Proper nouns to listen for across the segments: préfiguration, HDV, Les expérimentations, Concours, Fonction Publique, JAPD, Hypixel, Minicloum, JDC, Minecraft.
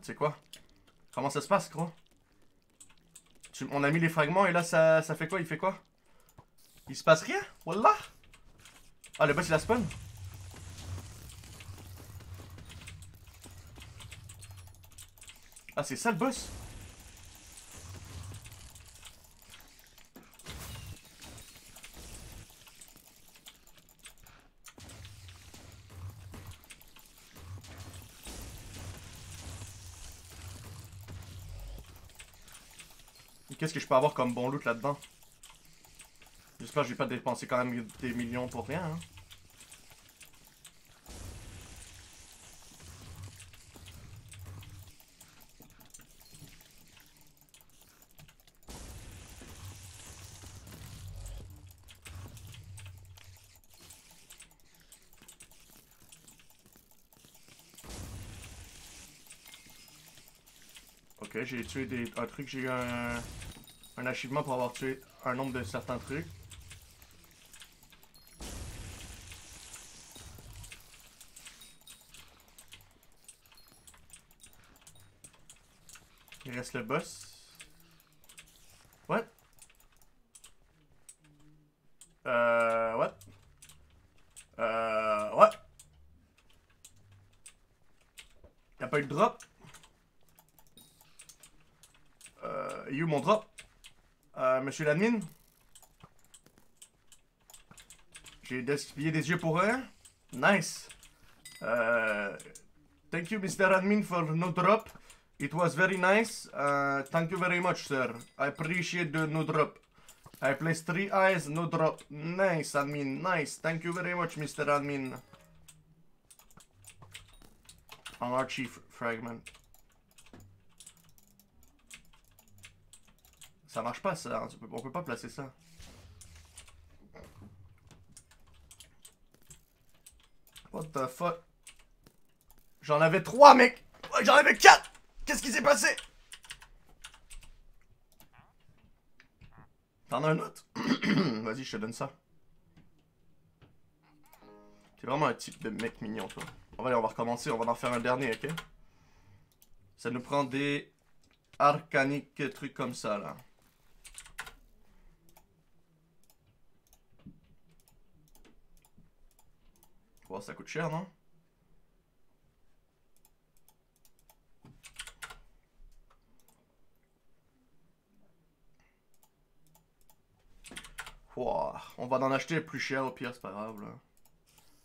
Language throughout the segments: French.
tu sais quoi? Comment ça se passe, gros? On a mis les fragments et là ça fait quoi? Il fait quoi? Il se passe rien? Wallah! Ah, le boss il a spawn? Ah, c'est ça le boss? Qu'est-ce que je peux avoir comme bon loot là-dedans? J'espère que je vais pas dépenser quand même des millions pour rien. Hein. Ok, j'ai tué un truc, j'ai eu un achievement pour avoir tué un nombre de certains trucs. Il reste le boss. What? What? What? Y'a pas eu de drop? You, mon drop? Monsieur l'admin? J'ai gaspillé des yeux pour rien? Nice! Thank you, Mr. Admin, for no drop. It was very nice. Thank you very much, sir. I appreciate the no drop. I placed 3 eyes, no drop. Nice, admin, nice. Thank you very much, Mr. Admin. An archive fragment. Ça marche pas ça, on peut pas placer ça. What the fuck? J'en avais 3 mec! J'en avais 4! Qu'est-ce qui s'est passé? T'en as un autre? Vas-y, je te donne ça. T'es vraiment un type de mec mignon toi. On va recommencer, on va en faire un dernier, ok? Ça nous prend des arcaniques, trucs comme ça là. Bon, ça coûte cher, non? Wow. On va en acheter plus cher au pire, c'est pas grave.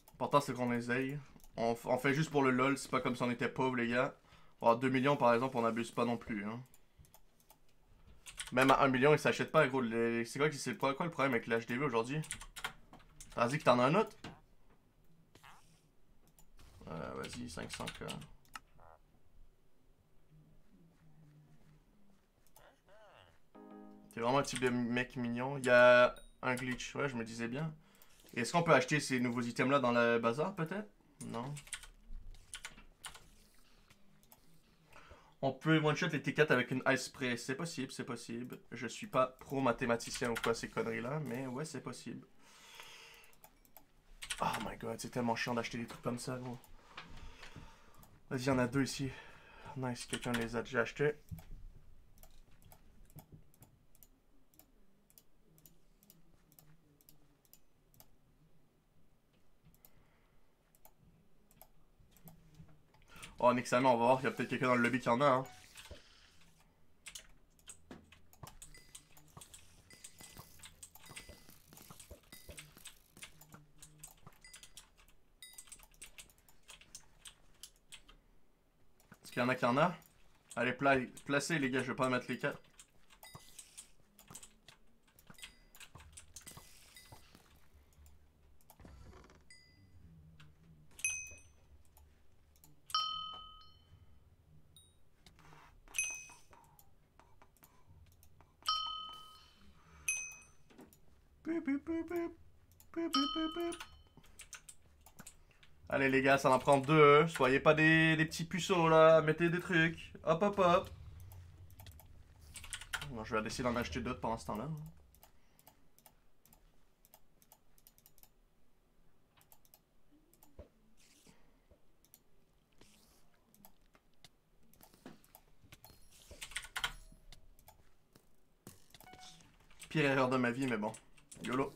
L'important c'est qu'on essaye. On fait juste pour le lol, c'est pas comme si on était pauvres les gars. Bon, 2 millions par exemple, on n'abuse pas non plus. Hein. Même à 1 million, il s'achète pas gros. C'est quoi le problème avec le HDV aujourd'hui? T'as dit que t'en as un autre? Vas-y, 500 000. C'est vraiment un type de mec mignon. Il y a un glitch, ouais, je me disais bien. Est-ce qu'on peut acheter ces nouveaux items là dans le bazar peut-être? Non. On peut one-shot les T4 avec une ice spray. C'est possible, c'est possible. Je suis pas pro mathématicien ou quoi ces conneries là, mais ouais, c'est possible. Oh my god, c'est tellement chiant d'acheter des trucs comme ça, gros. Vas-y, il y en a 2 ici. Nice, quelqu'un les a déjà achetés. Oh, un examen, on va voir. Il y a peut-être quelqu'un dans le lobby qui en a, hein. Il y en a qui en a. Allez, placez les gars, je vais pas mettre les 4. Allez les gars, ça en prend 2. Soyez pas des petits puceaux là. Mettez des trucs. Hop hop hop. Bon, je vais essayer d'en acheter d'autres pendant ce temps-là. Pire erreur de ma vie, mais bon. YOLO.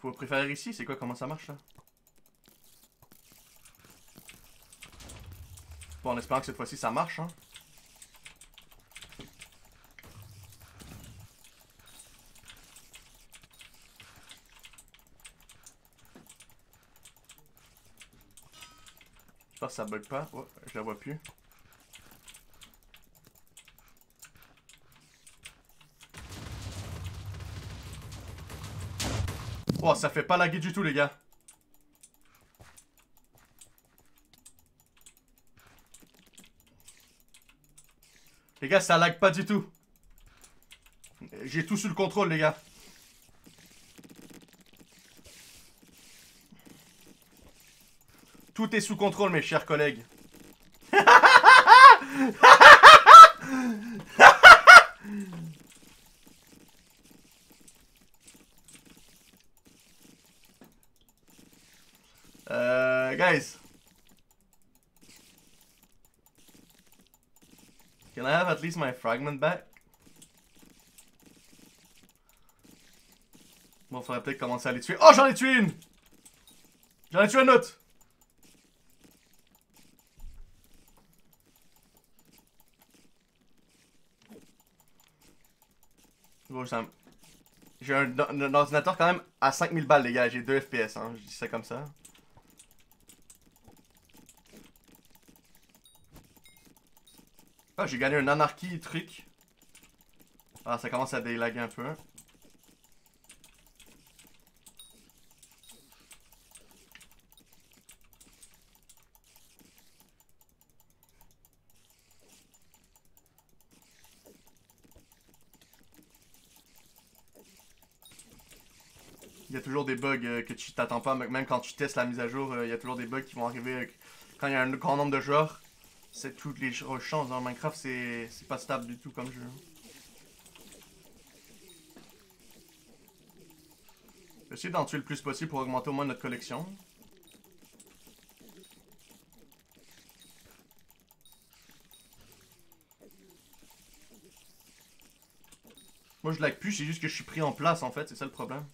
Faut préférer ici, c'est quoi? Comment ça marche ça? Bon, en espérant que cette fois-ci ça marche, hein. J'espère que ça bug pas. Oh, je la vois plus. Oh, ça fait pas laguer du tout, les gars. Les gars, ça lag pas du tout. J'ai tout sous le contrôle, les gars. Tout est sous contrôle, mes chers collègues. Guys, can I have at least my fragment back? Bon, faudrait peut-être commencer à les tuer. Oh, j'en ai tué une! J'en ai tué une autre! Bon, j'ai un ordinateur quand même à 5000 balles, les gars. J'ai 2 FPS, hein. Je dis ça comme ça. Ah, j'ai gagné un anarchy truc. Ah, ça commence à délaguer un peu. Il y a toujours des bugs que tu t'attends pas. Même quand tu testes la mise à jour, il y a toujours des bugs qui vont arriver quand il y a un grand nombre de joueurs. C'est toutes les chances dans Minecraft, c'est pas stable du tout comme jeu. J'essaie d'en tuer le plus possible pour augmenter au moins notre collection. Moi je lag plus, c'est juste que je suis pris en place en fait, c'est ça le problème.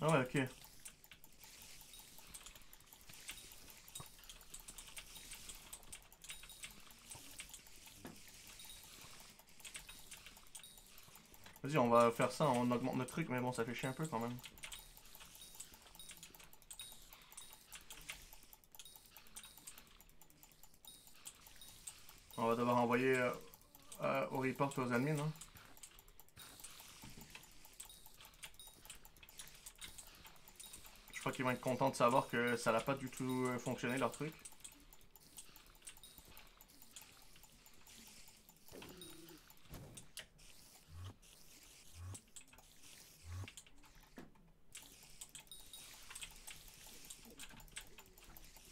Ah ouais, ok. Vas-y, on va faire ça, on augmente notre truc, mais bon, ça fait chier un peu quand même. On va devoir envoyer au report aux admins, non? Je crois qu'ils vont être contents de savoir que ça n'a pas du tout fonctionné leur truc.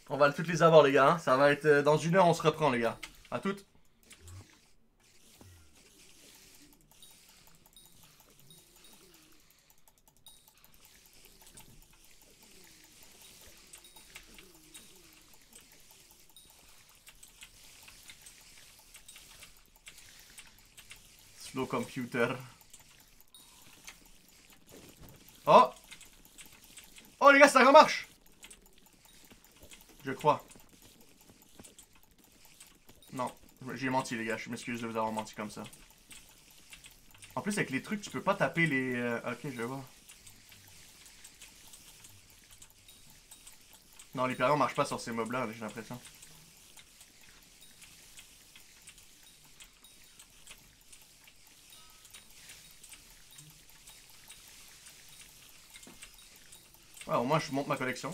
On va toutes les avoir les gars, hein. Ça va être dans une heure on se reprend les gars. À toutes. Computer. Oh! Oh les gars, ça remarche! Je crois. Non, j'ai menti les gars, je m'excuse de vous avoir menti comme ça. En plus avec les trucs, tu peux pas taper les... Ok, je vois. Non, les périodes marchent pas sur ces mobs là, j'ai l'impression. Ouais, au moins je monte ma collection.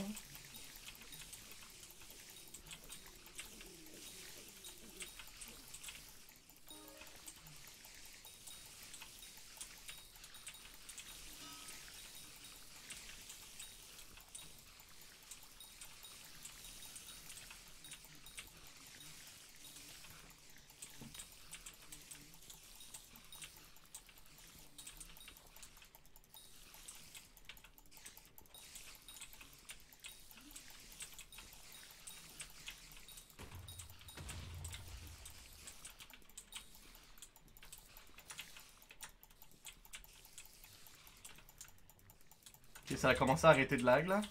Ok, ça a commencé à arrêter de lag là.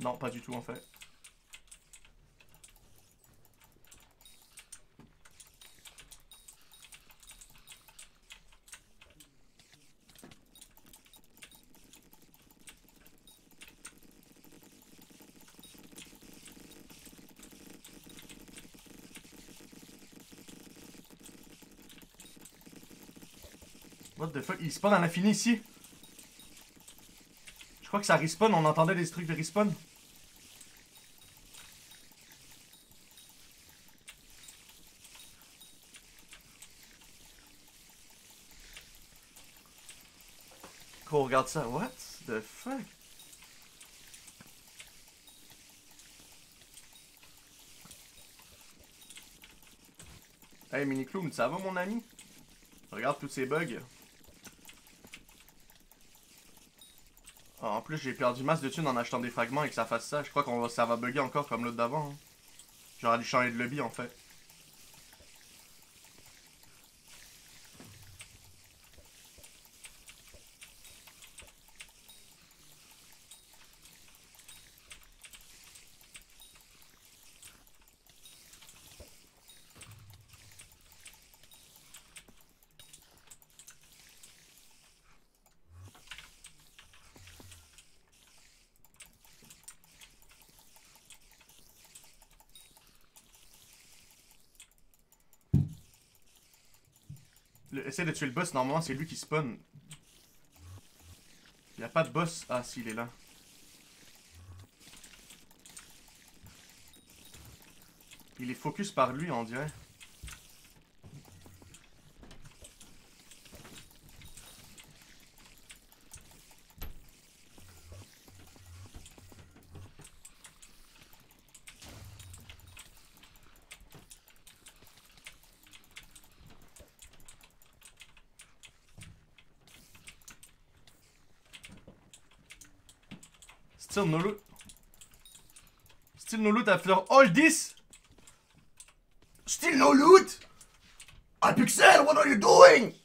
Non, pas du tout en fait. What the fuck, il spawn à l'infini ici. Je crois que ça respawn, on entendait des trucs de respawn. Cool, regarde ça, what the fuck. Hey Minicloum, ça va mon ami? Regarde tous ces bugs. En plus, j'ai perdu masse de thunes en achetant des fragments et que ça fasse ça. Je crois que ça va bugger encore comme l'autre d'avant. Hein. J'aurais dû changer de lobby en fait. Essaye de tuer le boss, normalement c'est lui qui spawn. Il n'y a pas de boss. Ah si, il est là. Il est focus par lui, on dirait. Still no loot. Still no loot after all this. Still no loot. Hypixel, what are you doing?